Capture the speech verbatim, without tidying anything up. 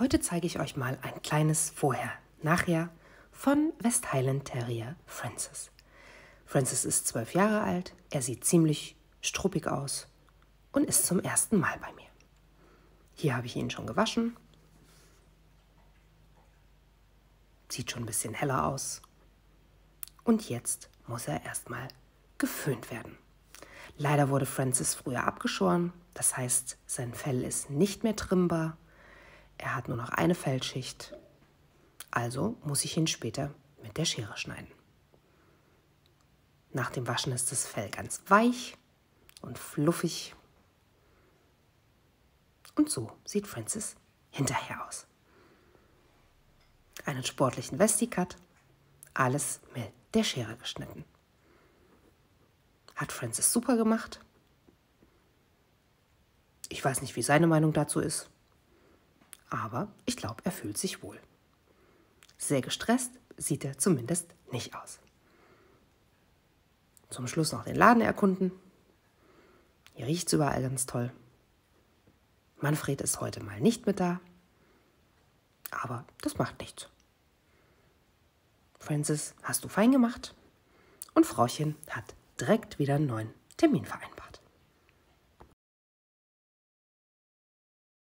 Heute zeige ich euch mal ein kleines Vorher-Nachher von West Highland Terrier Francis. Francis ist zwölf Jahre alt, er sieht ziemlich struppig aus und ist zum ersten Mal bei mir. Hier habe ich ihn schon gewaschen. Sieht schon ein bisschen heller aus. Und jetzt muss er erstmal geföhnt werden. Leider wurde Francis früher abgeschoren, das heißt, sein Fell ist nicht mehr trimmbar. Er hat nur noch eine Fellschicht, also muss ich ihn später mit der Schere schneiden. Nach dem Waschen ist das Fell ganz weich und fluffig. Und so sieht Francis hinterher aus. Einen sportlichen Westicut, alles mit der Schere geschnitten. Hat Francis super gemacht. Ich weiß nicht, wie seine Meinung dazu ist, aber ich glaube, er fühlt sich wohl. Sehr gestresst sieht er zumindest nicht aus. Zum Schluss noch den Laden erkunden. Hier riecht es überall ganz toll. Manfred ist heute mal nicht mit da, aber das macht nichts. Francis, hast du fein gemacht? Und Frauchen hat direkt wieder einen neuen Termin vereinbart.